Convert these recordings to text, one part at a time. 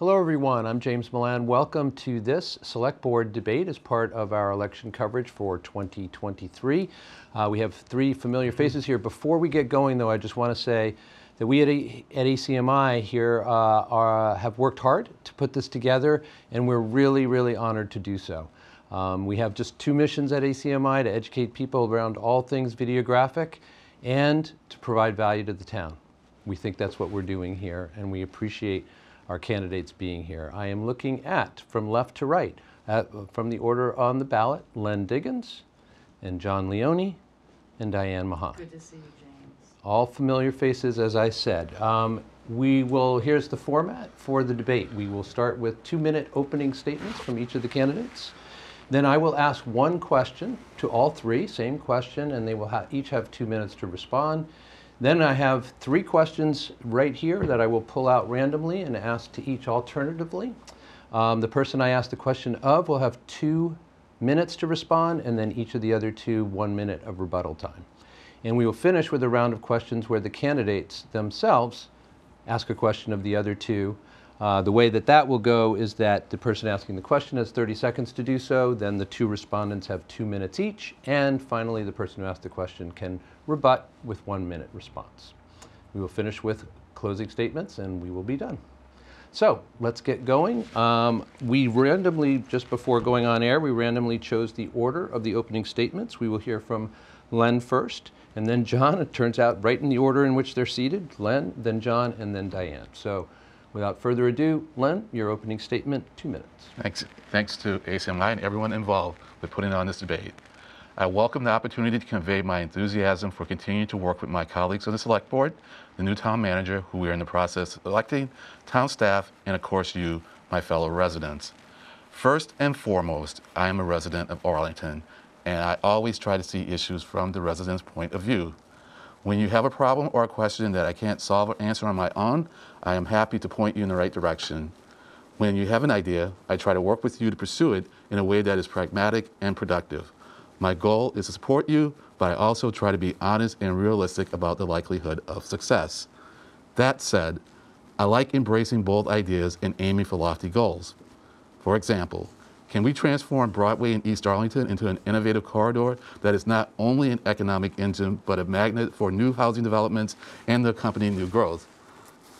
Hello everyone, I'm James Milan. Welcome to this Select Board debate as part of our election coverage for 2023. We have three familiar faces here. Before we get going though, I just want to say that we at ACMI here have worked hard to put this together, and we're really, really honored to do so. We have just two missions at ACMI: to educate people around all things videographic and to provide value to the town. We think that's what we're doing here, and we appreciate our candidates being here. I am looking at, from left to right, from the order on the ballot, Len Diggins and John Leone and Diane Mahon. Good to see you, James. All familiar faces, as I said. Here's the format for the debate. We will start with 2-minute opening statements from each of the candidates. Then I will ask one question to all three, same question, and they will each have 2 minutes to respond. Then I have three questions right here that I will pull out randomly and ask to each alternatively. The person I ask the question of will have 2 minutes to respond, and then each of the other two, 1 minute of rebuttal time. And we will finish with a round of questions where the candidates themselves ask a question of the other two. The way that will go is that the person asking the question has 30 seconds to do so, then the two respondents have 2 minutes each, and finally the person who asked the question can rebut with 1 minute response. We will finish with closing statements and we will be done. So let's get going. We randomly, just before going on air, we randomly chose the order of the opening statements. We will hear from Len first, and then John. It turns out right in the order in which they're seated: Len, then John, and then Diane. So, without further ado, Len, your opening statement, 2 minutes. Thanks to ACMI and everyone involved with putting on this debate. I welcome the opportunity to convey my enthusiasm for continuing to work with my colleagues on the Select Board, the new town manager, who we are in the process of electing, town staff, and of course you, my fellow residents. First and foremost, I am a resident of Arlington, and I always try to see issues from the residents' point of view. When you have a problem or a question that I can't solve or answer on my own, I am happy to point you in the right direction. When you have an idea, I try to work with you to pursue it in a way that is pragmatic and productive. My goal is to support you, but I also try to be honest and realistic about the likelihood of success. That said, I like embracing bold ideas and aiming for lofty goals. For example, can we transform Broadway in East Arlington into an innovative corridor that is not only an economic engine, but a magnet for new housing developments and the accompanying new growth?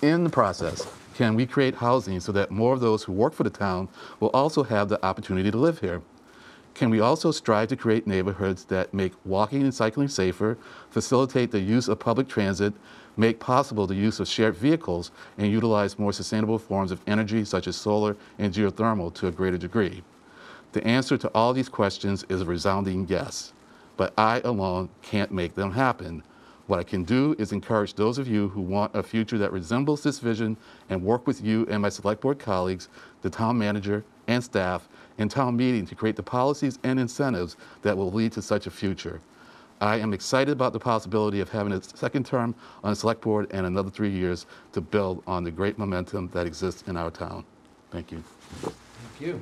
In the process, can we create housing so that more of those who work for the town will also have the opportunity to live here? Can we also strive to create neighborhoods that make walking and cycling safer, facilitate the use of public transit, make possible the use of shared vehicles, and utilize more sustainable forms of energy such as solar and geothermal to a greater degree? The answer to all these questions is a resounding yes, but I alone can't make them happen. What I can do is encourage those of you who want a future that resembles this vision and work with you and my Select Board colleagues, the town manager and staff, and town meeting to create the policies and incentives that will lead to such a future. I am excited about the possibility of having a second term on the Select Board and another 3 years to build on the great momentum that exists in our town. Thank you. Thank you.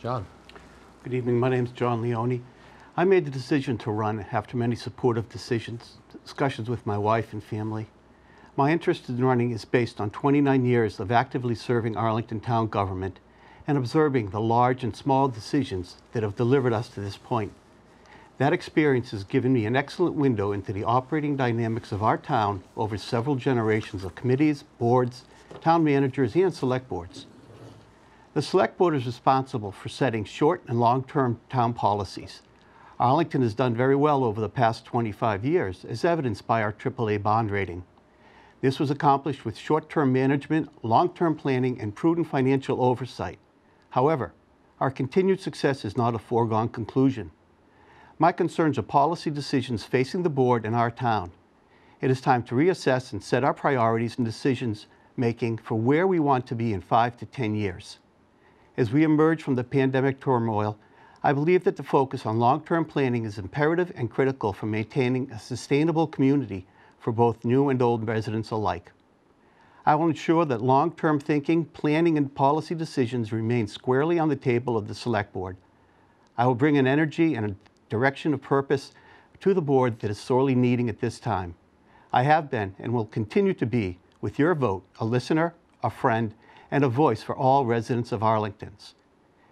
John. Good evening, my name is John Leone. I made the decision to run after many supportive discussions with my wife and family. My interest in running is based on 29 years of actively serving Arlington town government and observing the large and small decisions that have delivered us to this point. That experience has given me an excellent window into the operating dynamics of our town over several generations of committees, boards, town managers, and select boards. The Select Board is responsible for setting short and long-term town policies. Arlington has done very well over the past 25 years, as evidenced by our AAA bond rating. This was accomplished with short-term management, long-term planning, and prudent financial oversight. However, our continued success is not a foregone conclusion. My concerns are policy decisions facing the board and our town. It is time to reassess and set our priorities and decisions making for where we want to be in 5 to 10 years. As we emerge from the pandemic turmoil, I believe that the focus on long-term planning is imperative and critical for maintaining a sustainable community for both new and old residents alike. I will ensure that long-term thinking, planning, and policy decisions remain squarely on the table of the Select Board. I will bring an energy and a direction of purpose to the board that is sorely needing at this time. I have been and will continue to be, with your vote, a listener, a friend, and a voice for all residents of Arlington's.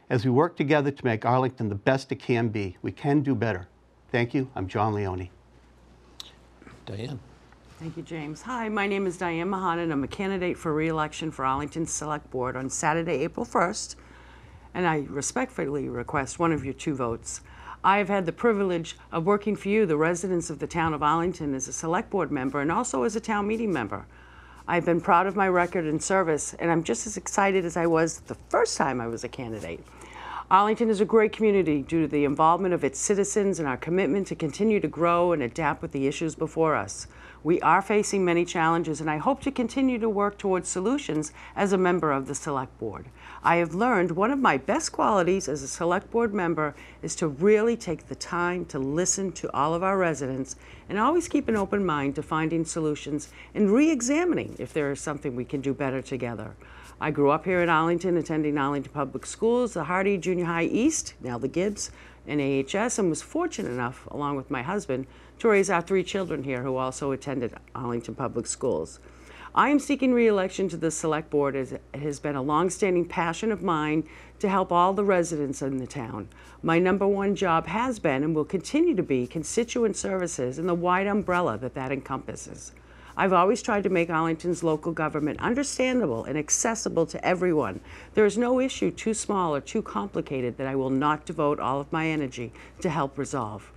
As we work together to make Arlington the best it can be, we can do better. Thank you. I'm John Leone. Diane. Thank you, James. Hi, my name is Diane Mahon, and I'm a candidate for re-election for Arlington Select Board on Saturday, April 1st, and I respectfully request one of your two votes. I have had the privilege of working for you, the residents of the town of Arlington, as a Select Board member and also as a town meeting member. I've been proud of my record and service, and I'm just as excited as I was the first time I was a candidate. Arlington is a great community due to the involvement of its citizens and our commitment to continue to grow and adapt with the issues before us. We are facing many challenges, and I hope to continue to work towards solutions as a member of the Select Board. I have learned one of my best qualities as a Select Board member is to really take the time to listen to all of our residents and always keep an open mind to finding solutions and re-examining if there is something we can do better together. I grew up here in Arlington, attending Arlington Public Schools, the Hardy Junior High East, now the Gibbs, and AHS, and was fortunate enough, along with my husband, to raise our three children here who also attended Arlington Public Schools. I am seeking re-election to the Select Board as it has been a long-standing passion of mine to help all the residents in the town. My number one job has been and will continue to be constituent services and the wide umbrella that encompasses. I've always tried to make Arlington's local government understandable and accessible to everyone. There is no issue too small or too complicated that I will not devote all of my energy to help resolve.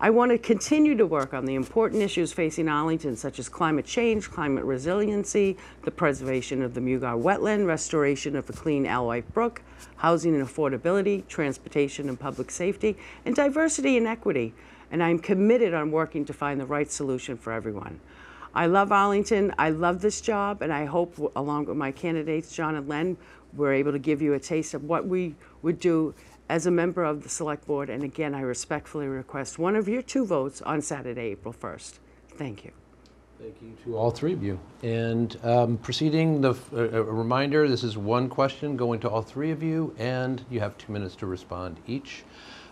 I want to continue to work on the important issues facing Arlington, such as climate change, climate resiliency, the preservation of the Mugar wetland, restoration of the clean Alewife Brook, housing and affordability, transportation and public safety, and diversity and equity. And I'm committed on working to find the right solution for everyone. I love Arlington, I love this job, and I hope, along with my candidates, John and Len, we're able to give you a taste of what we would do as a member of the Select Board. And again, I respectfully request one of your two votes on Saturday, April 1st. Thank you. Thank you to all three of you. And proceeding, a reminder, this is one question going to all three of you, and you have 2 minutes to respond each.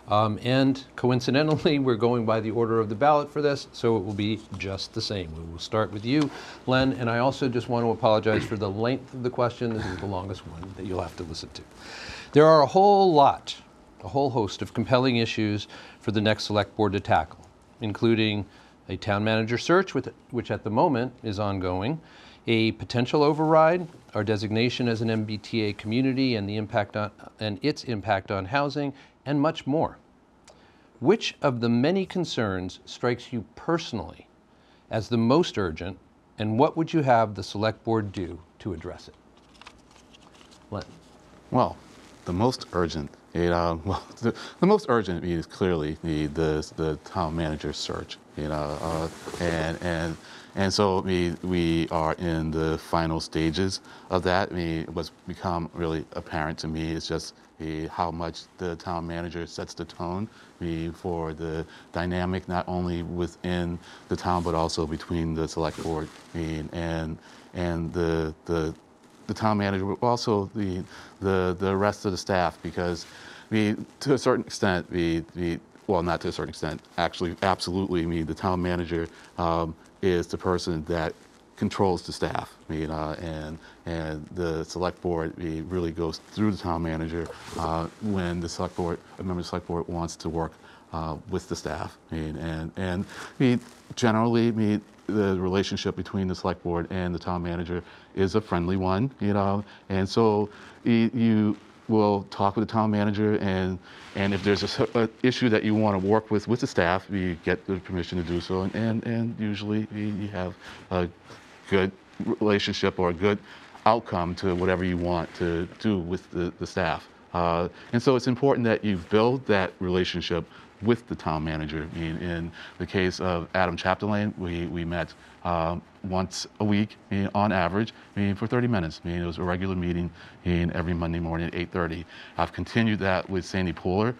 And coincidentally, we're going by the order of the ballot for this, so it will be just the same. We will start with you, Len, and I also just want to apologize for the length of the question. This is the longest one that you'll have to listen to. There are a whole host of compelling issues for the next Select Board to tackle, including a town manager search, which at the moment is ongoing, a potential override, our designation as an MBTA community and its impact on housing, and much more. Which of the many concerns strikes you personally as the most urgent, and what would you have the Select Board do to address it? Len. Well, the most urgent, the most urgent is clearly the town manager search, and so we are in the final stages of that. What's become really apparent to me is just how much the town manager sets the tone for the dynamic, not only within the town but also between the Select Board and the town manager, but also the rest of the staff, because to a certain extent, well, not to a certain extent, actually, absolutely, the town manager is the person that controls the staff, and the Select Board really goes through the town manager when the Select Board, a member of the Select Board, wants to work with the staff, generally, the relationship between the Select Board and the town manager is a friendly one, and so you will talk with the town manager, and if there's an issue that you want to work with the staff, you get the permission to do so, and usually you have a good relationship or a good outcome to whatever you want to do with the staff. And so it's important that you build that relationship with the town manager. In the case of Adam Chapdelaine, we met once a week on average for 30 minutes. It was a regular meeting every Monday morning at 8:30. I've continued that with Sandy Poehler.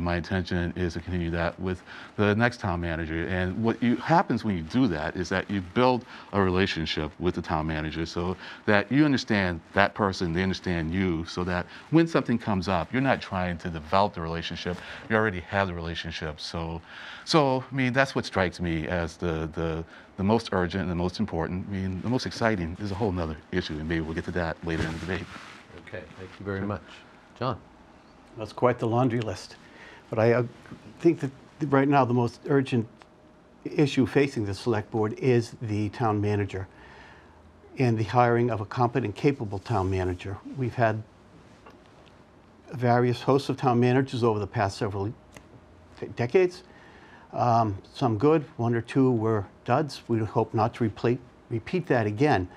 My intention is to continue that with the next town manager. And what happens when you do that is that you build a relationship with the town manager so that you understand that person, they understand you, so that when something comes up, you're not trying to develop the relationship, you already have the relationship. So that's what strikes me as the The most urgent and the most important, I mean, the most exciting is a whole nother issue, and maybe we'll get to that later in the debate. Okay, thank you very much. John. That's quite the laundry list. But I think that right now the most urgent issue facing the select board is the town manager and the hiring of a competent, capable town manager. We've had various hosts of town managers over the past several decades. Some good, one or two were duds. We hope not to repeat that again.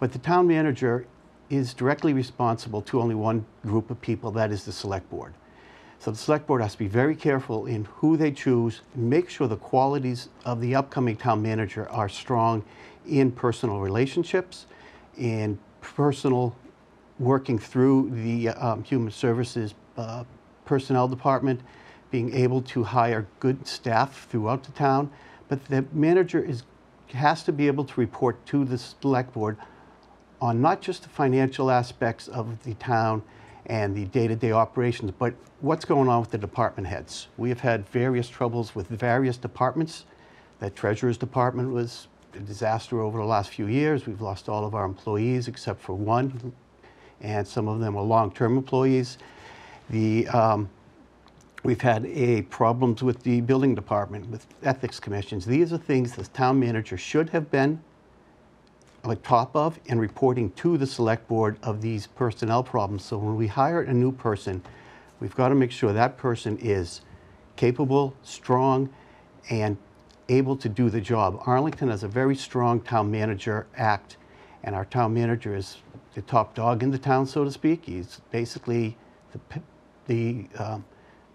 But the town manager is directly responsible to only one group of people, that is the select board. So the select board has to be very careful in who they choose, and make sure the qualities of the upcoming town manager are strong in personal relationships, in personal working through the human services personnel department, being able to hire good staff throughout the town, but the manager has to be able to report to the select board on not just the financial aspects of the town and the day-to-day operations, but what's going on with the department heads. We have had various troubles with various departments. The treasurer's department was a disaster over the last few years. We've lost all of our employees except for one, and some of them were long-term employees. We've had problems with the building department, with ethics commissions. These are things the town manager should have been on top of and reporting to the select board of these personnel problems. So when we hire a new person, we've got to make sure that person is capable, strong, and able to do the job. Arlington has a very strong town manager act, and our town manager is the top dog in the town, so to speak. He's basically the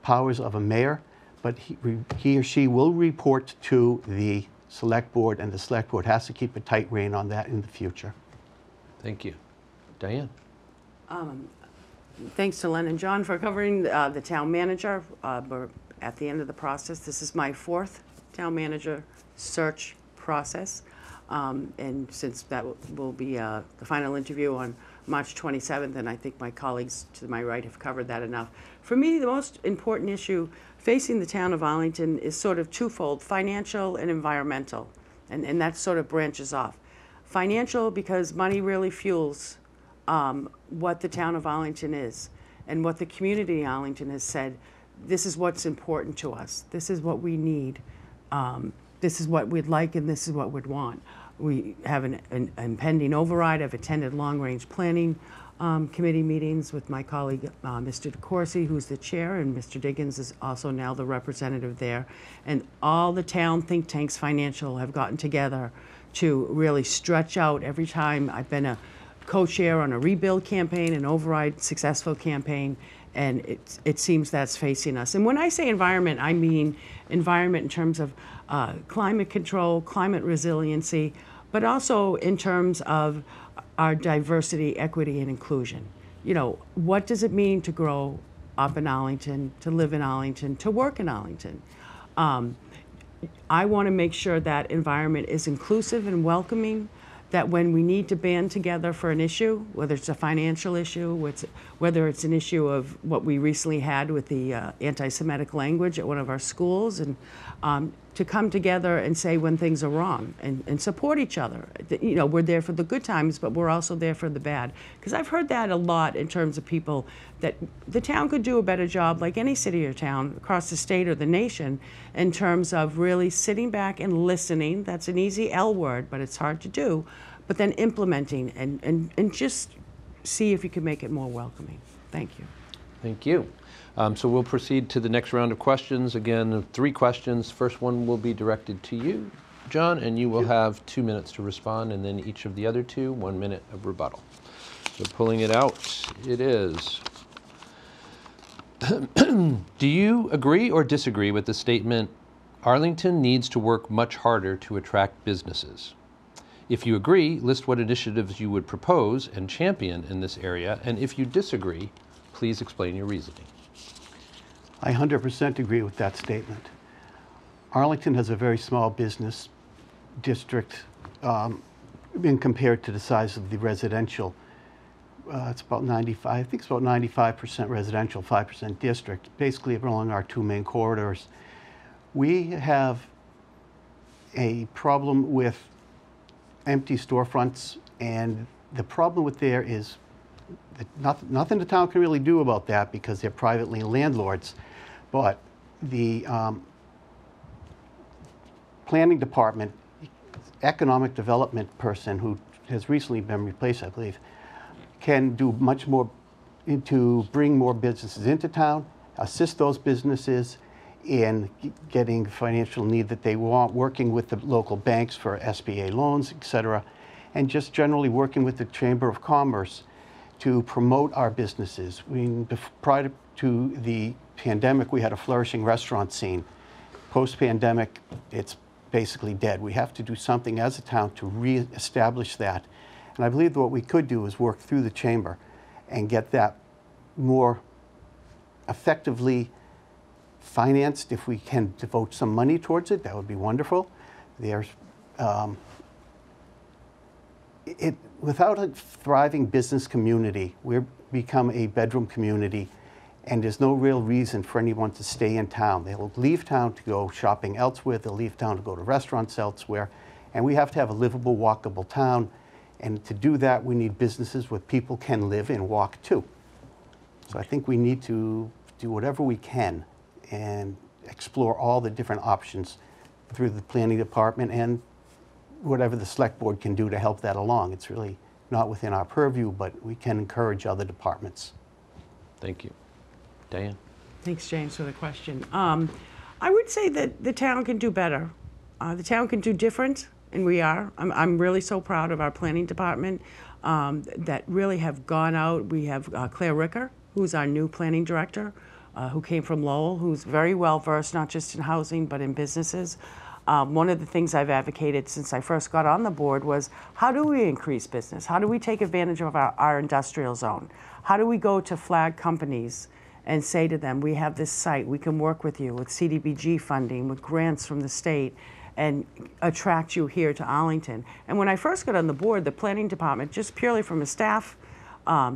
powers of a mayor, but he or she will report to the select board, and the select board has to keep a tight rein on that in the future. Thank you. Diane. Thanks to Len and John for covering the town manager. We're at the end of the process. This is my fourth town manager search process, and since that will be the final interview on March 27th, and I think my colleagues to my right have covered that enough. For me, the most important issue facing the town of Arlington is sort of twofold, financial and environmental, and that sort of branches off. Financial, because money really fuels what the town of Arlington is, and what the community in Arlington has said, this is what's important to us, this is what we need, this is what we'd like, and this is what we'd want. We have an impending override. I've attended long-range planning committee meetings with my colleague, Mr. DeCourcy, who's the chair, and Mr. Diggins is also now the representative there. And all the town think tanks financial have gotten together to really stretch out. Every time I've been a co-chair on a rebuild campaign, an override successful campaign, and it seems that's facing us. And when I say environment, I mean environment in terms of climate control, climate resiliency, but also in terms of our diversity, equity, and inclusion. You know, what does it mean to grow up in Arlington, to live in Arlington, to work in Arlington? I want to make sure that environment is inclusive and welcoming, that when we need to band together for an issue, whether it's a financial issue, whether it's an issue of what we recently had with the anti-Semitic language at one of our schools, and to come together and say when things are wrong and support each other. You know, we're there for the good times, but we're also there for the bad. Because I've heard that a lot in terms of people, that the town could do a better job, like any city or town across the state or the nation, in terms of really sitting back and listening. That's an easy L word, but it's hard to do. But then implementing and just see if you can make it more welcoming. Thank you. Thank you. So we'll proceed to the next round of questions. Again, 3 questions. First one will be directed to you, John, and you will have 2 minutes to respond, and then each of the other two, 1 minute of rebuttal. So pulling it out, it is, do you agree or disagree with the statement, Arlington needs to work much harder to attract businesses? If you agree, list what initiatives you would propose and champion in this area, and if you disagree, please explain your reasoning. I 100% agree with that statement. Arlington has a very small business district compared to the size of the residential. It's about 95, I think it's about 95% residential, 5% district, basically along our 2 main corridors. We have a problem with empty storefronts, and the problem with there is that nothing the town can really do about that because they're privately landlords. But the planning department, economic development person who has recently been replaced, I believe, can do much more to bring more businesses into town, assist those businesses in getting financial need that they want, working with the local banks for SBA loans, et cetera, and just generally working with the Chamber of Commerce to promote our businesses. I mean, prior to the pandemic, we had a flourishing restaurant scene. Post-pandemic, it's basically dead. We have to do something as a town to reestablish that. And I believe that what we could do is work through the chamber and get that more effectively financed. If we can devote some money towards it, that would be wonderful. There's, without a thriving business community, we've become a bedroom community, and there's no real reason for anyone to stay in town. They'll leave town to go shopping elsewhere, they'll leave town to go to restaurants elsewhere, and we have to have a livable, walkable town. And to do that, we need businesses where people can live and walk to. So I think we need to do whatever we can and explore all the different options through the planning department and whatever the select board can do to help that along. It's really not within our purview, but we can encourage other departments. Thank you. Diane. Thanks, James, for the question. I would say that the town can do better. The town can do different. And we are. I'm really so proud of our planning department that really have gone out. We have Claire Ricker, who's our new planning director, who came from Lowell, who's very well versed not just in housing but in businesses. One of the things I've advocated since I first got on the board was how do we increase business? How do we take advantage of our industrial zone? How do we go to flag companies and say to them, we have this site, we can work with you with CDBG funding, with grants from the state, and attract you here to Arlington. And when I first got on the board, the planning department, just purely from a staff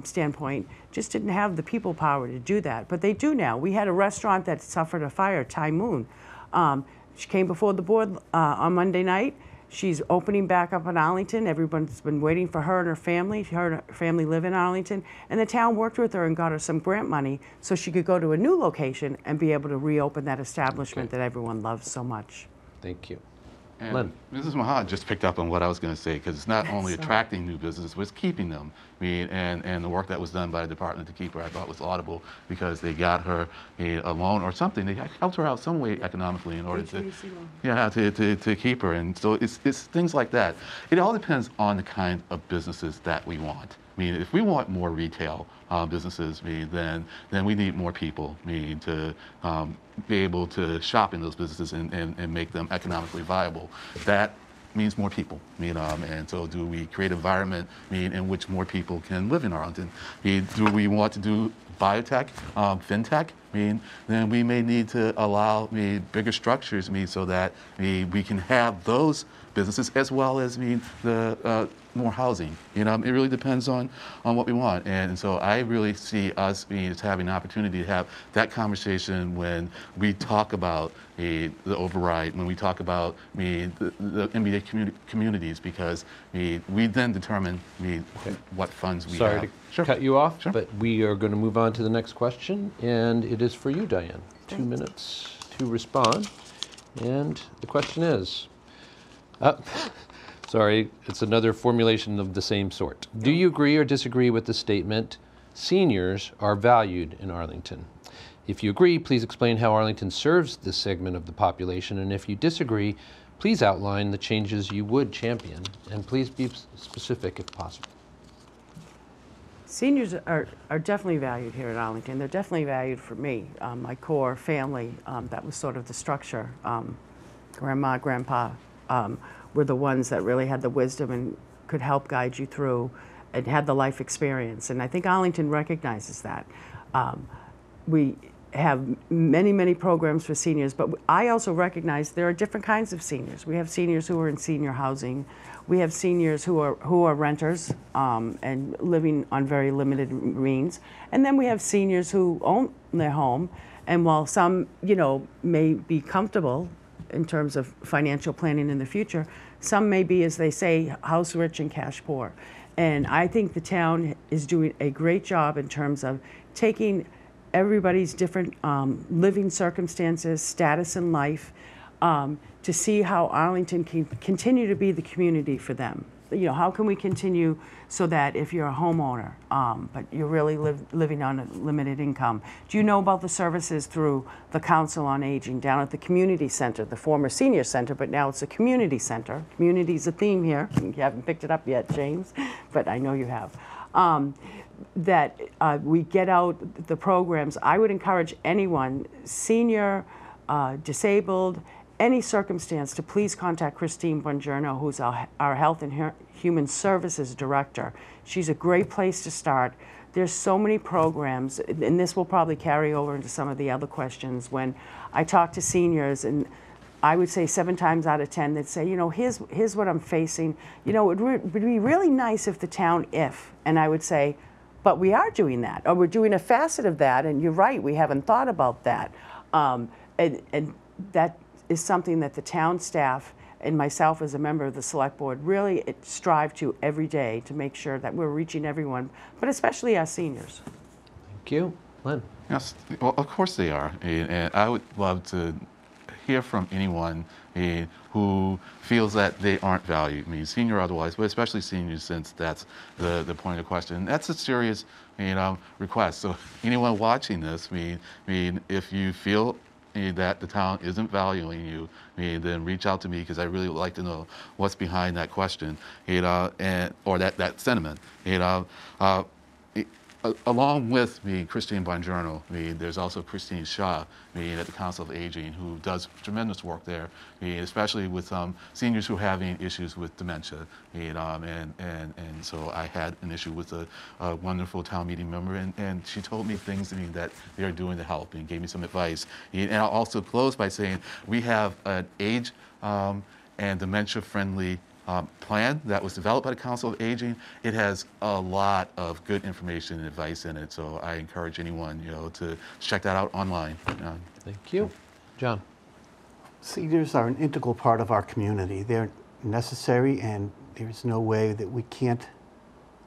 standpoint, just didn't have the people power to do that. But they do now. We had a restaurant that suffered a fire, Thai Moon. She came before the board on Monday night. She's opening back up in Arlington. Everyone's been waiting for her and her family. Her and her family live in Arlington. And the town worked with her and got her some grant money so she could go to a new location and be able to reopen that establishment that everyone loves so much. Thank you. And Len. Mrs. Mahon just picked up on what I was going to say, because it's not only attracting new business, but it's keeping them. I mean, and the work that was done by the department to keep her, I thought was laudable, because they got her a loan or something. They helped her out some way economically in order to keep her. And so it's things like that. It all depends on the kind of businesses that we want. I mean, if we want more retail businesses, then we need more people, to be able to shop in those businesses and make them economically viable. That means more people, and so do we create an environment, in which more people can live in Arlington? Do we want to do biotech, fintech? Then we may need to allow bigger structures, so that we can have those businesses as well as the more housing. It really depends on what we want. And so I really see us as having an opportunity to have that conversation when we talk about the override, when we talk about the MBTA communities, because we then determine what funds we have. Sorry to cut you off, but we are going to move on to the next question, and it is for you, Diane. 2 minutes to respond. And the question is, sorry, it's another formulation of the same sort. Do you agree or disagree with the statement, seniors are valued in Arlington? If you agree, please explain how Arlington serves this segment of the population. And if you disagree, please outline the changes you would champion. And please be specific if possible. Seniors are definitely valued here at Arlington. They're definitely valued for me, my core family. That was sort of the structure. Grandma, grandpa. Were the ones that really had the wisdom and could help guide you through and had the life experience. And I think Arlington recognizes that. We have many, many programs for seniors, but I also recognize there are different kinds of seniors. We have seniors who are in senior housing. We have seniors who are renters and living on very limited means. And then we have seniors who own their home. And while some, may be comfortable in terms of financial planning in the future. Some may be, as they say, house rich and cash poor. And I think the town is doing a great job in terms of taking everybody's different living circumstances, status in life, to see how Arlington can continue to be the community for them. You know, how can we continue so that if you're a homeowner, but you're really living on a limited income? Do you know about the services through the Council on Aging down at the community center, the former senior center, but now it's a community center. Community's a theme here. You haven't picked it up yet, James, but I know you have. That we get out the programs. I would encourage anyone, senior, disabled, any circumstance, to please contact Christine Bongiorno, who's our Health and Human Services Director. She's a great place to start. There's so many programs, and this will probably carry over into some of the other questions. When I talk to seniors, and I would say 7 times out of 10, they'd say, you know, here's what I'm facing. You know, it would be really nice if the town, and I would say, but we are doing that, or we're doing a facet of that, and you're right, we haven't thought about that. And that is something that the town staff and myself as a member of the select board really strive to every day, to make sure that we're reaching everyone, but especially our seniors. Thank you. Len? Yes, well, of course they are. And I would love to hear from anyone who feels that they aren't valued, I mean, senior or otherwise, but especially seniors, since that's the point of the question. And that's a serious request. So anyone watching this, I mean if you feel that the town isn't valuing you, then reach out to me, because I really would like to know what's behind that question, or that sentiment. Along with Christine Bongiorno, there's also Christine Shaw at the Council of Aging, who does tremendous work there, especially with seniors who are having issues with dementia. And so I had an issue with a wonderful town meeting member, and she told me things that they are doing to help, and gave me some advice. And I'll also close by saying we have an age and dementia-friendly plan that was developed by the Council of Aging. It has a lot of good information and advice in it, so I encourage anyone, to check that out online. Thank you. John? Seniors are an integral part of our community. They're necessary, and there's no way that we can't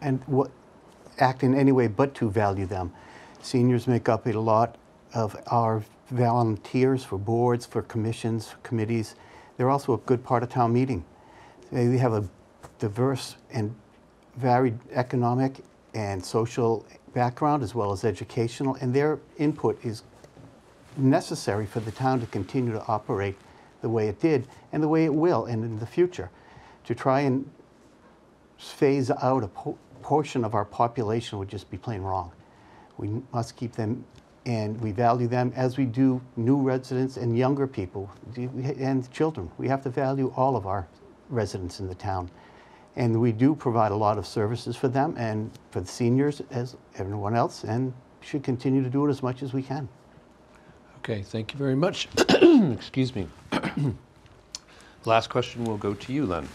act in any way but to value them. Seniors make up a lot of our volunteers for boards, for commissions, for committees. They're also a good part of town meeting. They have a diverse and varied economic and social background, as well as educational, and their input is necessary for the town to continue to operate the way it did and the way it will, and in the future. To try and phase out a portion of our population would just be plain wrong. We must keep them, and we value them as we do new residents and younger people and children. We have to value all of our residents in the town, and we do provide a lot of services for them and for the seniors as everyone else, and should continue to do it as much as we can. Okay, thank you very much. Excuse me. Last question will go to you, Len.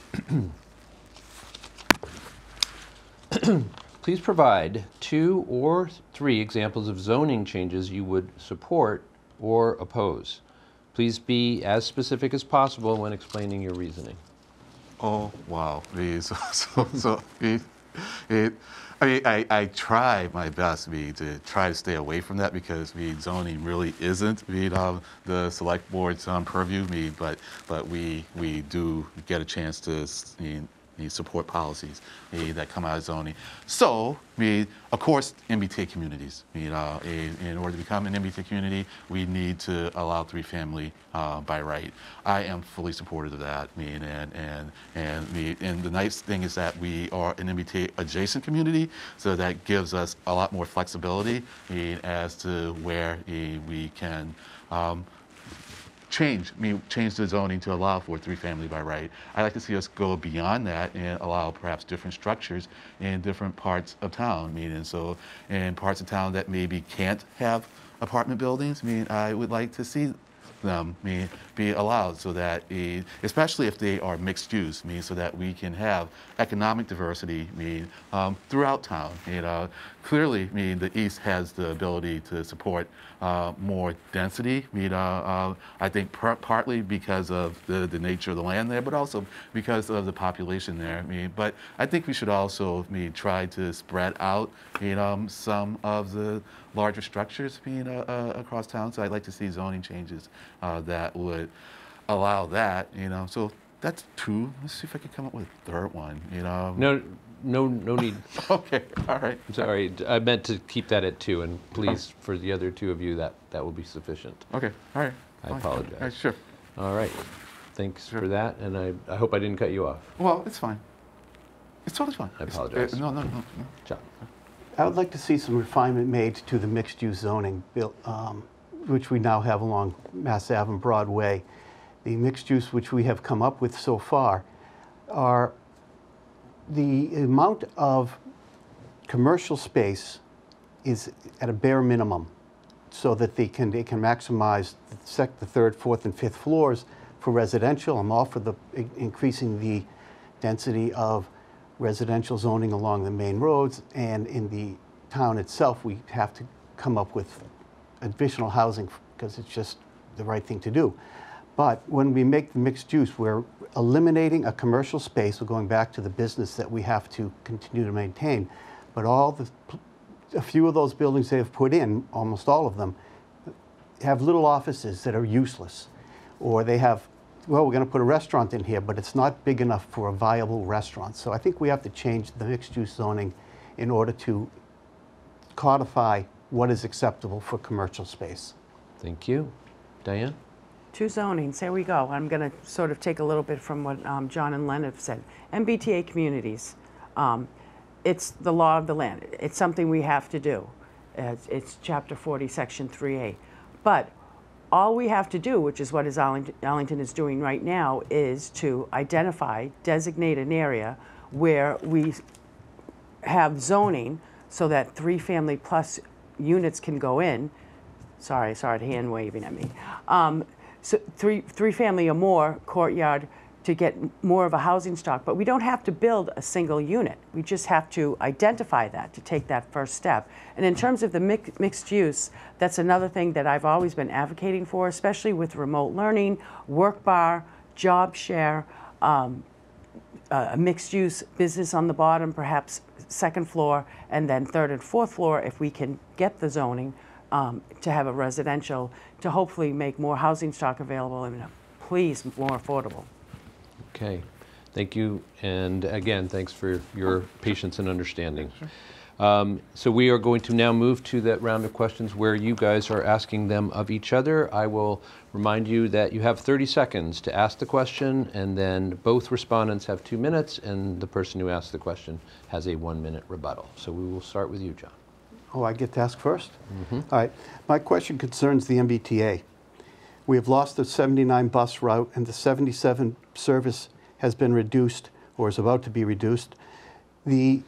Please provide 2 or 3 examples of zoning changes you would support or oppose. Please be as specific as possible when explaining your reasoning. Oh, wow. I try my best to try to stay away from that, because zoning really isn't the select board's purview, but we do get a chance to support policies that come out of zoning. So, of course, MBTA communities. In order to become an MBTA community, we need to allow 3-family by right. I am fully supportive of that. And the nice thing is that we are an MBTA adjacent community, so that gives us a lot more flexibility as to where we can change the zoning to allow for 3-family by right. I'd like to see us go beyond that and allow perhaps different structures in different parts of town. In parts of town that maybe can't have apartment buildings, I would like to see them be allowed, so that, especially if they are mixed use, so that we can have economic diversity throughout town. Clearly, the East has the ability to support more density. I think partly because of the nature of the land there, but also because of the population there. But I think we should also try to spread out some of the larger structures across town. So I'd like to see zoning changes that would allow that. So that's two. Let's see if I can come up with a third one. No need. Okay, all right. Sorry, I meant to keep that at two, and please, for the other two of you, that will be sufficient. Okay, all right. I apologize. All right, sure. All right, thanks for that, and I hope I didn't cut you off. Well, it's fine. It's totally fine. I apologize. No. John. I would like to see some refinement made to the mixed-use zoning bill, which we now have along Mass Ave and Broadway. The mixed-use which we have come up with so far are the amount of commercial space is at a bare minimum, so that they can maximize the second, the third, fourth, and fifth floors for residential. I'm all for the increasing the density of residential zoning along the main roads, and in the town itself, we have to come up with additional housing because it's just the right thing to do. But when we make the mixed use, we're eliminating a commercial space. We're going back to the business that we have to continue to maintain. But a few of those buildings they have put in, almost all of them, have little offices that are useless. Or they have, well, we're going to put a restaurant in here, but it's not big enough for a viable restaurant. So I think we have to change the mixed-use zoning in order to codify what is acceptable for commercial space. Thank you. Diane? Two zonings, here we go. I'm going to sort of take a little bit from what John and Len have said. MBTA communities, it's the law of the land. It's something we have to do. It's Chapter 40, Section 3A. But all we have to do, which is what is Arlington is doing right now, is to identify, designate an area where we have zoning so that 3 family plus units can go in. Sorry, I started hand waving at me. So three family or more courtyard to get more of a housing stock. But we don't have to build a single unit. We just have to identify that to take that first step. And in terms of the mixed use, that's another thing that I've always been advocating for, especially with remote learning, work bar, job share, a mixed use business on the bottom, perhaps second floor, and then third and fourth floor if we can get the zoning. To have a residential, to hopefully make more housing stock available and please more affordable. Okay, thank you, and again, thanks for your patience and understanding. So we are going to now move to that round of questions where you guys are asking them of each other. I will remind you that you have 30 seconds to ask the question, and then both respondents have 2 minutes, and the person who asked the question has a 1 minute rebuttal. So we will start with you, John. Oh, I get to ask first? Mm-hmm. All right. My question concerns the MBTA. We have lost the 79 bus route, and the 77 service has been reduced, or is about to be reduced. The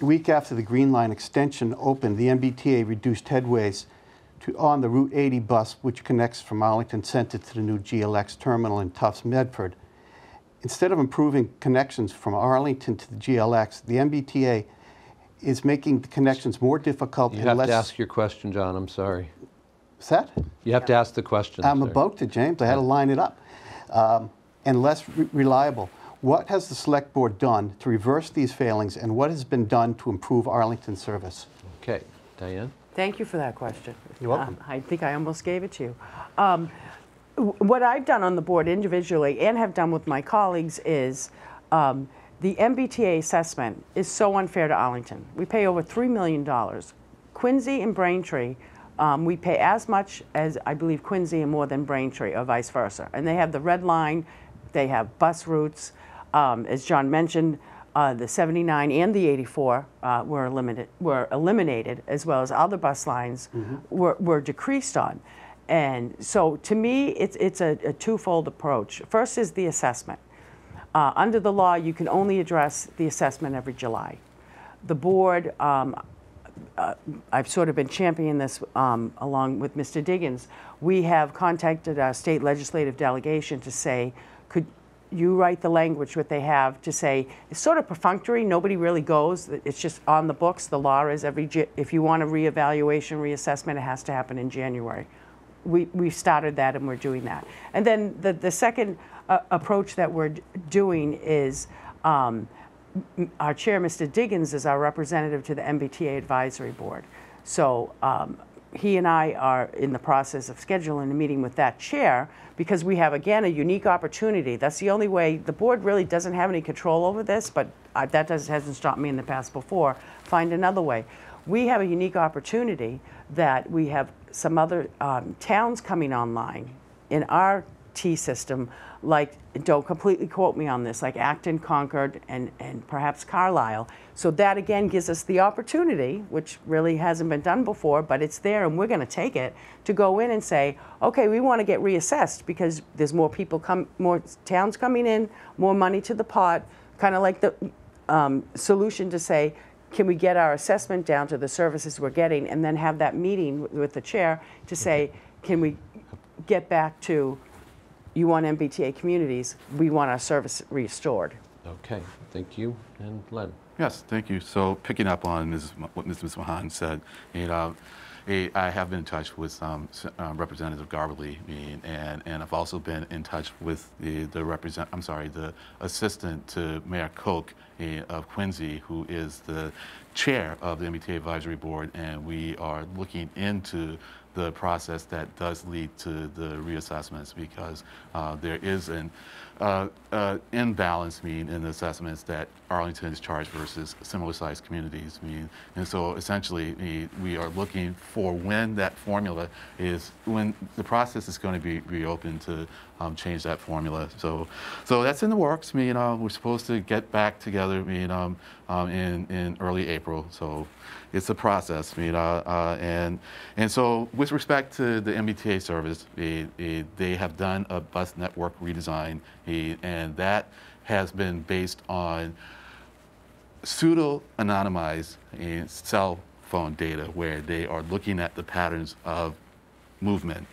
week after the Green Line extension opened, the MBTA reduced headways on the Route 80 bus, which connects from Arlington Center to the new GLX terminal in Tufts, Medford. Instead of improving connections from Arlington to the GLX, the MBTA is making the connections more difficult. You have to ask your question, John, I'm sorry. What's that? You have to ask the question. I'm about to, James. I had to line it up. And less reliable. What has the select board done to reverse these failings, and what has been done to improve Arlington service? Okay, Diane? Thank you for that question. You're welcome. I think I almost gave it to you. What I've done on the board individually and have done with my colleagues is the MBTA assessment is so unfair to Arlington. We pay over $3 million. Quincy and Braintree, we pay as much as, I believe, Quincy and more than Braintree, or vice versa. And they have the red line, they have bus routes. As John mentioned, the 79 and the 84 were eliminated, as well as other bus lines were decreased on. And so to me, it's a twofold approach. First is the assessment. Under the law, you can only address the assessment every July. The board I've sort of been championing this along with Mr. Diggins. We have contacted our state legislative delegation to say, could you write the language what they have to say? It's sort of perfunctory. Nobody really goes. It's just on the books. The law is every, if you want a reevaluation, reassessment, it has to happen in January. We've started that and we're doing that. And then the second approach that we're doing is our chair, Mr. Diggins, is our representative to the MBTA Advisory Board. So he and I are in the process of scheduling a meeting with that chair because we have, again, a unique opportunity. That's the only way. The board really doesn't have any control over this, but that hasn't stopped me in the past before. Find another way. We have a unique opportunity that we have some other towns coming online in our T system, like, don't completely quote me on this, like Acton, Concord, and perhaps Carlisle. So that again gives us the opportunity, which really hasn't been done before, but it's there and we're going to take it, to go in and say, okay, we want to get reassessed because there's more people, more towns coming in, more money to the pot, kind of like the solution to say, can we get our assessment down to the services we're getting, and then have that meeting with the chair to say, can we get back to, you want MBTA communities, we want our service restored. Okay, thank you, and Len. Yes, thank you. So picking up on what Ms. Mahon said, I have been in touch with Representative Garballey, and I've also been in touch with the assistant to Mayor Koch of Quincy, who is the chair of the MBTA Advisory Board, and we are looking into the process that does lead to the reassessments, because there is an imbalance in the assessments that Arlington is charged versus similar-sized communities. And so essentially we are looking for when that formula is, when the process is going to be reopened to change that formula. So that's in the works. We're supposed to get back together in early April. So it's a process. And so with respect to the MBTA service, they have done a bus network redesign, and that has been based on pseudo-anonymized cell phone data, where they are looking at the patterns of movement,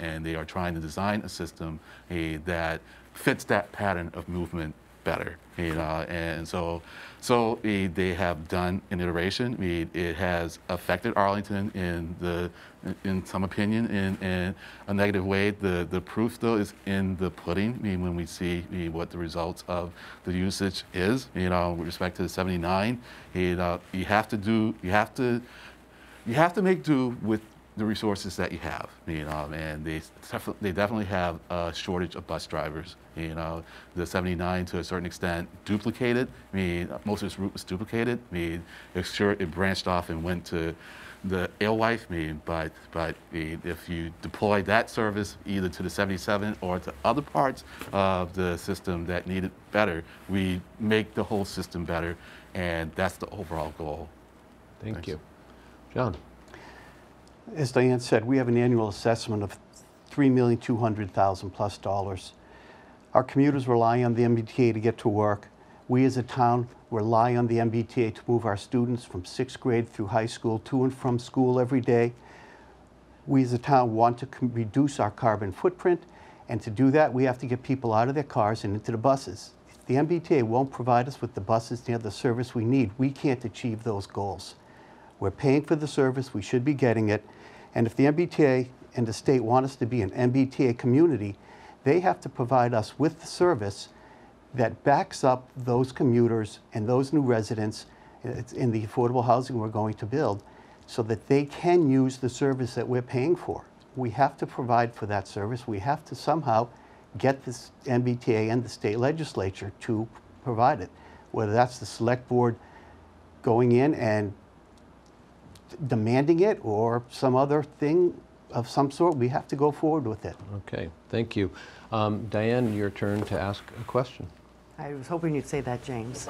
and they are trying to design a system that fits that pattern of movement better. And so they have done an iteration. It has affected Arlington in some opinion in a negative way. The proof though is in the pudding. When we see what the results of the usage is, with respect to the 79, you have to make do with the resources that you have, and they definitely have a shortage of bus drivers. The 79 to a certain extent duplicated. Most of its route was duplicated. It branched off and went to the Alewife, but if you deploy that service either to the 77 or to other parts of the system that need it better, we make the whole system better, and that's the overall goal. Thank you. John. As Diane said, we have an annual assessment of $3,200,000 plus. Our commuters rely on the MBTA to get to work. We as a town rely on the MBTA to move our students from 6th grade through high school to and from school every day. We as a town want to reduce our carbon footprint, and to do that we have to get people out of their cars and into the buses. If the MBTA won't provide us with the buses to have the service we need, we can't achieve those goals. We're paying for the service, we should be getting it. And if the MBTA and the state want us to be an MBTA community, they have to provide us with the service that backs up those commuters and those new residents in the affordable housing we're going to build, so that they can use the service that we're paying for. We have to provide for that service. We have to somehow get this MBTA and the state legislature to provide it, whether that's the select board going in and demanding it or some other thing of some sort. We have to go forward with it. Okay, thank you. Diane, your turn to ask a question. I was hoping you'd say that, James.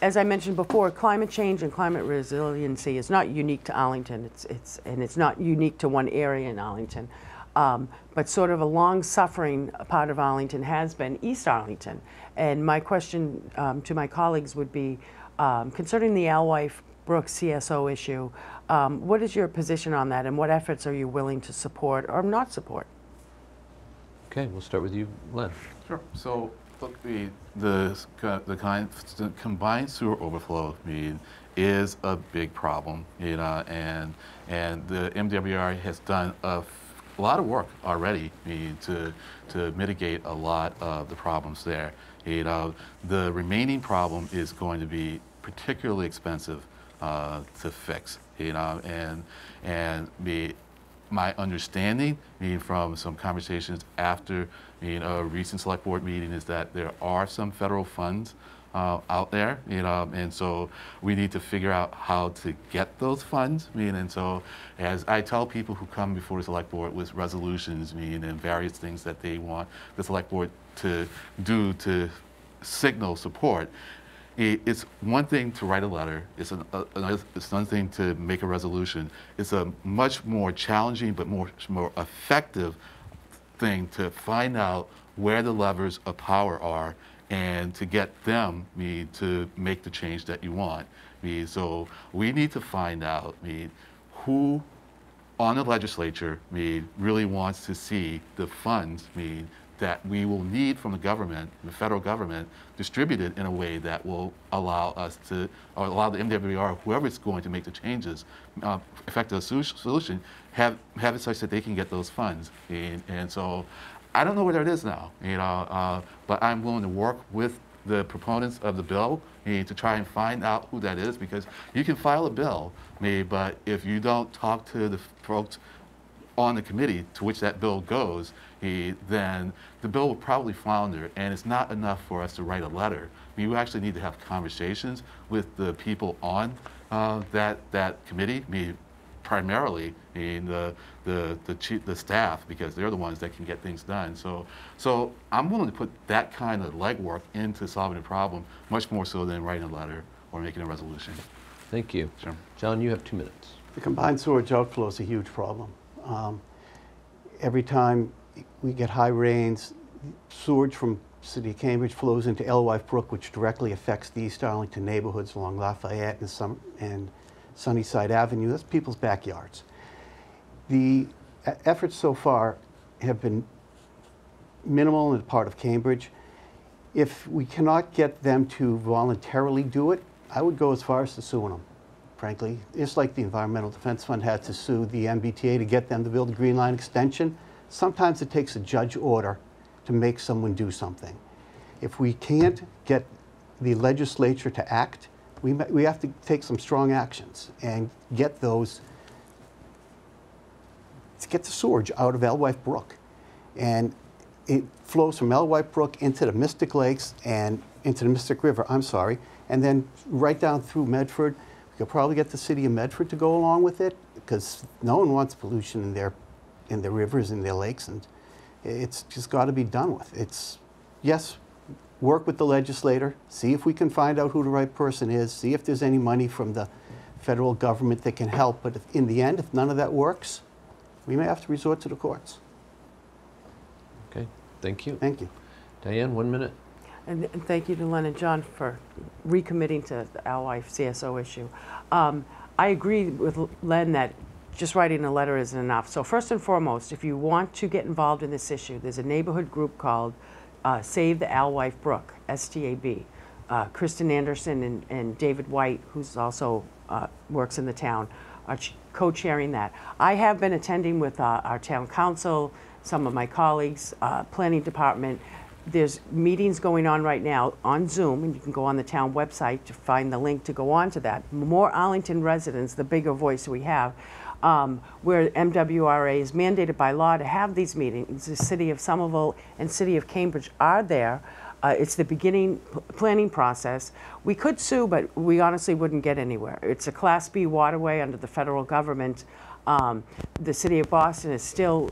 As I mentioned before, climate change and climate resiliency is not unique to Arlington. It's not unique to one area in Arlington. But sort of a long-suffering part of Arlington has been East Arlington. And my question to my colleagues would be, concerning the Alewife Brook CSO issue. What is your position on that, and what efforts are you willing to support or not support? Okay, we'll start with you, Len. Sure. So, look, the combined sewer overflow is a big problem, you know, and the MWRA has done a lot of work already to mitigate a lot of the problems there. You know, the remaining problem is going to be particularly expensive to fix. You know, and my understanding from some conversations after a recent select board meeting is that there are some federal funds out there, you know, and so we need to figure out how to get those funds. And so, as I tell people who come before the select board with resolutions, and various things that they want the select board to do to signal support, it's one thing to write a letter. It's another thing to make a resolution. It's a much more challenging but more effective thing to find out where the levers of power are, and to get them to make the change that you want. So we need to find out who on the legislature really wants to see the funds that we will need from the government, the federal government, distributed in a way that will allow us to, or allow the MWR, whoever is going to make the changes, effective solution, have it such that they can get those funds. And so, I don't know where it is now, you know, but I'm willing to work with the proponents of the bill to try and find out who that is, because you can file a bill, but if you don't talk to the folks on the committee to which that bill goes, then the bill will probably flounder, and it's not enough for us to write a letter. You actually need to have conversations with the people on that committee, primarily in the staff, because they're the ones that can get things done. So I'm willing to put that kind of legwork into solving a problem, much more so than writing a letter or making a resolution. Thank you. Sure. John, you have 2 minutes. The combined sewerage outflow is a huge problem. Every time we get high rains, sewage from City of Cambridge flows into Alewife Brook, which directly affects the East Arlington neighborhoods along Lafayette and Sunnyside Avenue. That's people's backyards. The efforts so far have been minimal in the part of Cambridge. If we cannot get them to voluntarily do it, I would go as far as to suing them, frankly. It's like the Environmental Defense Fund had to sue the MBTA to get them to build a Green Line extension. Sometimes it takes a judge order to make someone do something. If we can't get the legislature to act, we have to take some strong actions and get those, to get the sewage out of Alewife Brook. And it flows from Alewife Brook into the Mystic Lakes and into the Mystic River, I'm sorry, and then right down through Medford. We could probably get the city of Medford to go along with it, because no one wants pollution in their rivers and their lakes, and it's just got to be done with. It's, yes, work with the legislator, see if we can find out who the right person is, see if there's any money from the federal government that can help. But in the end, if none of that works, we may have to resort to the courts. Okay, thank you. Thank you. Diane, 1 minute. And thank you to Len and John for recommitting to the Alewife CSO issue. I agree with Len that just writing a letter isn't enough. So first and foremost, if you want to get involved in this issue, there's a neighborhood group called Save the Alewife Brook, STAB. Kristen Anderson and David White, who's also works in the town, are co-chairing that. I have been attending with our town council, some of my colleagues, planning department. There's meetings going on right now on Zoom, and you can go on the town website to find the link to go on to that. More Arlington residents, the bigger voice we have. Where MWRA is mandated by law to have these meetings. The City of Somerville and City of Cambridge are there. It's the beginning planning process. We could sue, but we honestly wouldn't get anywhere. It's a Class B waterway under the federal government. The City of Boston is still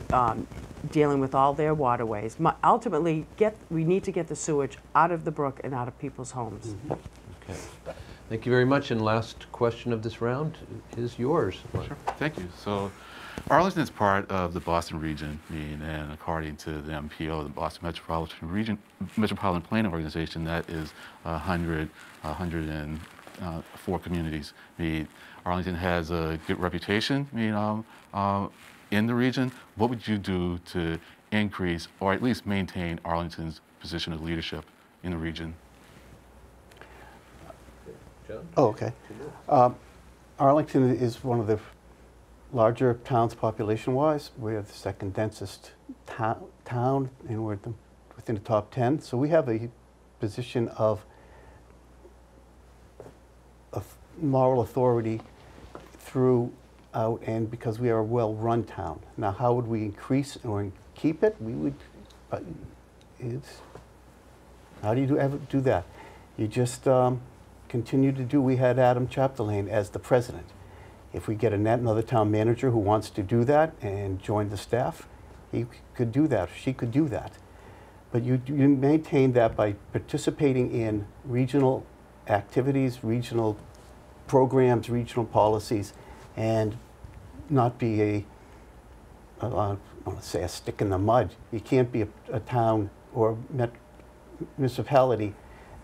dealing with all their waterways. Ultimately, we need to get the sewage out of the brook and out of people's homes. Mm-hmm. Okay. Thank you very much, and last question of this round is yours. Sure. Thank you. So Arlington is part of the Boston region, and according to the MPO, the Boston Metropolitan Planning Organization, that is 100, 100 and for communities. I mean, Arlington has a good reputation, you know, in the region. What would you do to increase or at least maintain Arlington's position of leadership in the region? Oh, okay. Arlington is one of the larger towns population-wise. We're the second densest town, and we're within the top 10. So we have a position of moral authority throughout, and because we are a well-run town. Now, how would we increase or keep it? We would. How do you ever do that? You just continue to do. We had Adam Chapdelaine as the president. If we get another town manager who wants to do that and join the staff, he could do that, she could do that. But you maintain that by participating in regional activities, regional programs, regional policies, and not be I don't want to say a stick in the mud. You can't be a town or municipality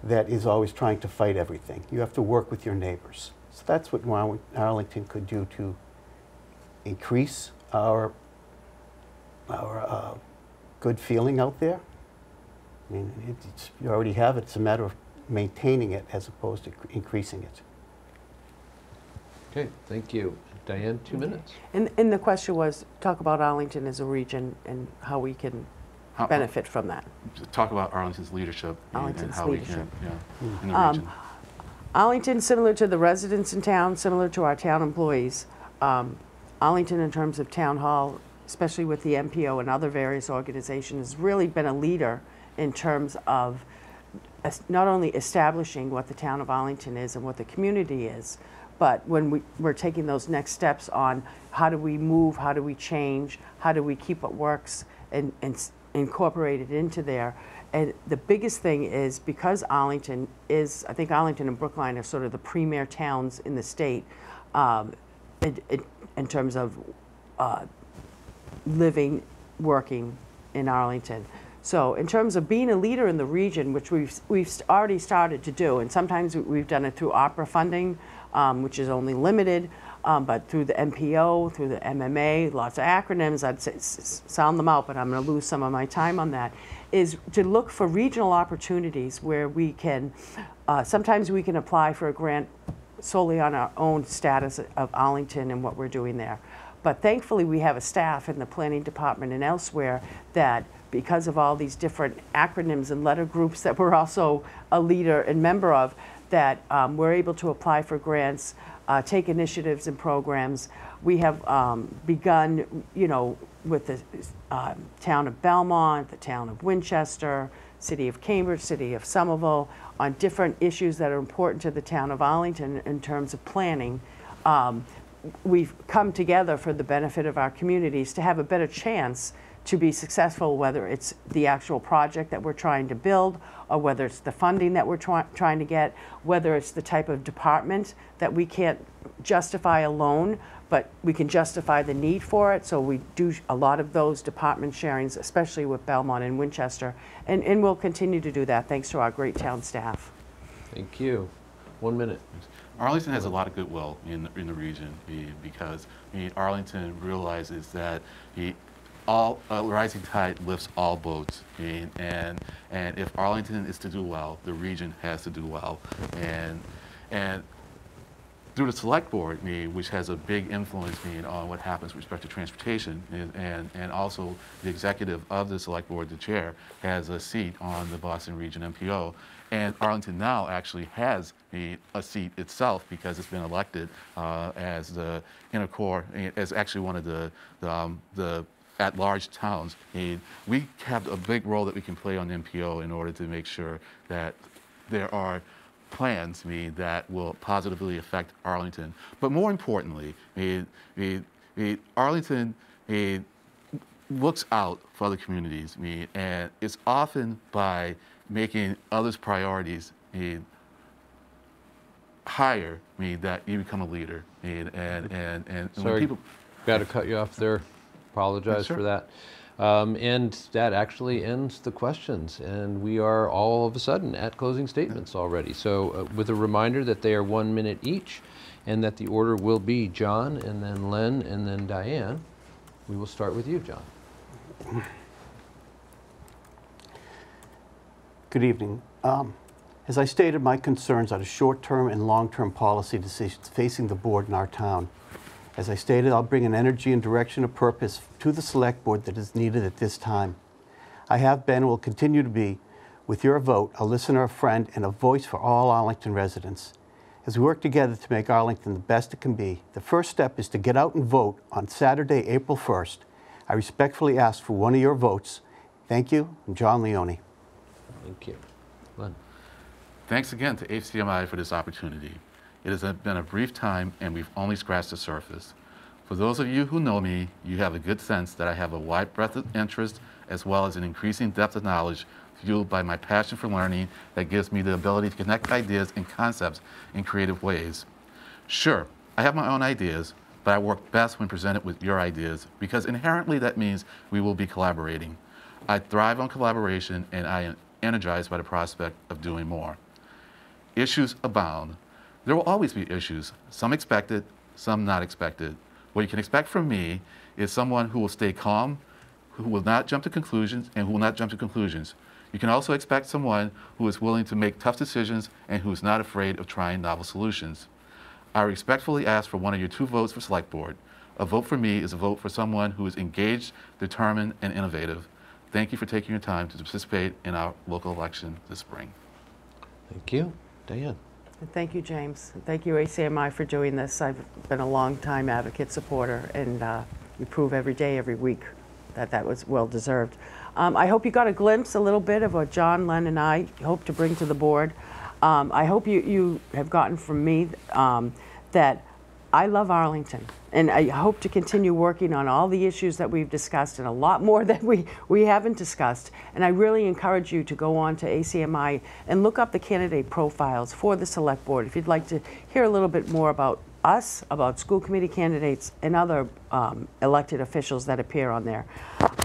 that is always trying to fight everything. You have to work with your neighbors. So that's what Arlington could do to increase our good feeling out there. I mean, you already have it. It's a matter of maintaining it as opposed to increasing it. Okay, thank you. Diane, 2 minutes. And the question was, talk about Arlington as a region and how we can benefit from that. Talk about Arlington's leadership and how leadership. We can, yeah, in the region. Arlington, similar to the residents in town, similar to our town employees, Arlington in terms of town hall, especially with the MPO and other various organizations, has really been a leader in terms of not only establishing what the town of Arlington is and what the community is, but when we're taking those next steps on how do we move, how do we change, how do we keep what works and incorporate it into there. And the biggest thing is, because Arlington is, I think Arlington and Brookline are sort of the premier towns in the state in terms of living, working in Arlington. So in terms of being a leader in the region, which we've already started to do, and sometimes we've done it through OPPRA funding, which is only limited, but through the MPO, through the MMA, lots of acronyms, I'd say, sound them out, but I'm going to lose some of my time on that, is to look for regional opportunities where we can, sometimes we can apply for a grant solely on our own status of Arlington and what we're doing there. But thankfully we have a staff in the planning department and elsewhere that, because of all these different acronyms and letter groups that we're also a leader and member of, that we're able to apply for grants, take initiatives and programs. We have begun, you know, with the town of Belmont, the town of Winchester, city of Cambridge, city of Somerville, on different issues that are important to the town of Arlington in terms of planning. We've come together for the benefit of our communities to have a better chance to be successful, whether it's the actual project that we're trying to build, or whether it's the funding that we're trying to get, whether it's the type of department that we can't justify alone, but we can justify the need for it. So we do a lot of those department sharings, especially with Belmont and Winchester, and we'll continue to do that thanks to our great town staff. Thank you. 1 minute. Arlington has a lot of goodwill in the region because Arlington realizes that all rising tide lifts all boats, and if Arlington is to do well, the region has to do well, and through the select board, which has a big influence on what happens with respect to transportation, and also the executive of the select board, the chair, has a seat on the Boston Region MPO, and Arlington now actually has a seat itself because it's been elected as the inner core, as actually one of the at-large towns. We have a big role that we can play on MPO in order to make sure that there are plans that will positively affect Arlington. But more importantly, Arlington looks out for other communities, and it's often by making others' priorities higher that you become a leader. Sorry, people got to cut you off there. Apologize for that. And that actually ends the questions, and we are all of a sudden at closing statements already. So with a reminder that they are 1 minute each, and that the order will be John, and then Len, and then Diane. We will start with you, John. Good evening. As I stated, my concerns are the short-term and long-term policy decisions facing the board in our town. As I stated, I'll bring an energy and direction of purpose to the select board that is needed at this time. I have been and will continue to be, with your vote, a listener, a friend, and a voice for all Arlington residents. As we work together to make Arlington the best it can be, the first step is to get out and vote on Saturday, April 1st. I respectfully ask for one of your votes. Thank you. I'm John Leone. Thank you. Len. Thanks again to ACMI for this opportunity. It has been a brief time, and we've only scratched the surface. For those of you who know me, you have a good sense that I have a wide breadth of interest as well as an increasing depth of knowledge fueled by my passion for learning that gives me the ability to connect ideas and concepts in creative ways. Sure, I have my own ideas, but I work best when presented with your ideas because inherently that means we will be collaborating. I thrive on collaboration, and I am energized by the prospect of doing more. Issues abound. There will always be issues, some expected, some not expected. What you can expect from me is someone who will stay calm, who will not jump to conclusions, and who will not jump to conclusions. You can also expect someone who is willing to make tough decisions and who is not afraid of trying novel solutions. I respectfully ask for one of your two votes for Select Board. A vote for me is a vote for someone who is engaged, determined, and innovative. Thank you for taking your time to participate in our local election this spring. Thank you. Diane. Thank you, James. Thank you, ACMI, for doing this. I've been a long-time advocate supporter, and you prove every day, every week, that that was well-deserved. I hope you got a glimpse, a little bit, of what John, Len, and I hope to bring to the board. I hope you have gotten from me that I love Arlington, and I hope to continue working on all the issues that we've discussed and a lot more that we haven't discussed. And I really encourage you to go on to ACMI and look up the candidate profiles for the Select Board if you'd like to hear a little bit more about us, about school committee candidates, and other elected officials that appear on there.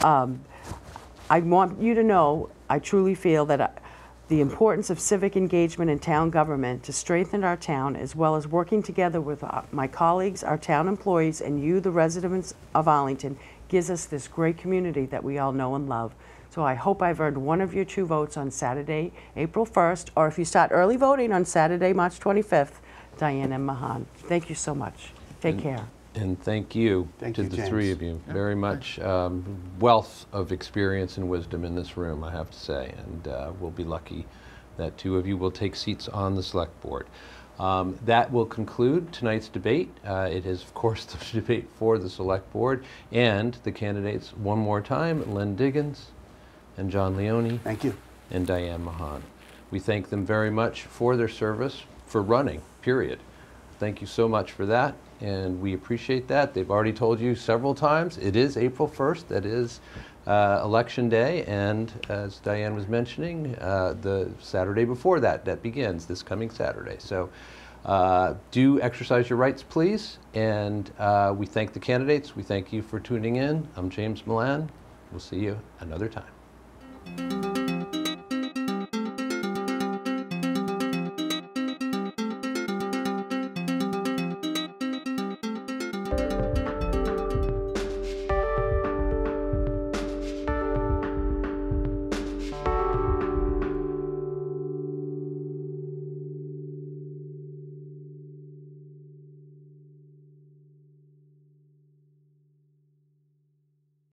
I want you to know I truly feel that the importance of civic engagement in town government to strengthen our town, as well as working together with my colleagues, our town employees, and you, the residents of Arlington, gives us this great community that we all know and love. So I hope I've earned one of your two votes on Saturday, April 1st, or if you start early voting on Saturday, March 25th, Diane and Mahon. Thank you so much. Take care. And thank you to the three of you very much. Wealth of experience and wisdom in this room, I have to say, and we'll be lucky that two of you will take seats on the Select Board. That will conclude tonight's debate. It is, of course, the debate for the Select Board and the candidates one more time, Len Diggins and John Leone. Thank you. And Diane Mahon. We thank them very much for their service, for running, period. Thank you so much for that, and we appreciate that. They've already told you several times, it is April 1st, that is election day, and as Diane was mentioning, the Saturday before that, that begins this coming Saturday. So do exercise your rights, please, and we thank the candidates. We thank you for tuning in. I'm James Milan. We'll see you another time.